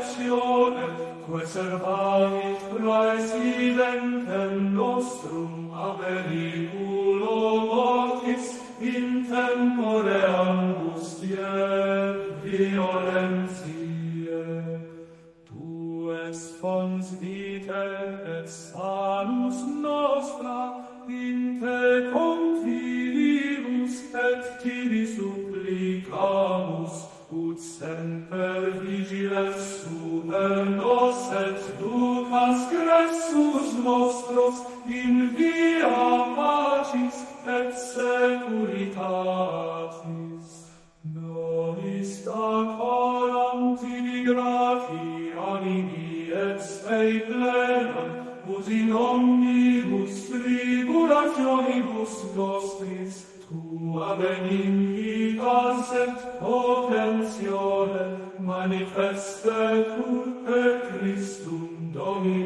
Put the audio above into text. perfectione, quae servavit proesi ventem nostrum ab periculo mortis in tempore angustiae violentiae. Tu ex fons vitae et sanus nostra, in te confidimus et tibi supplicamus, ut semper vigiles super nos et ducas cressus nostros in via pacis et securitatis. Nobis dacoram tibi grati animi et spei plenam, ut in omnibus tribulationibus nostris tua benignitas et potenzione manifestetur per Christum Dominum.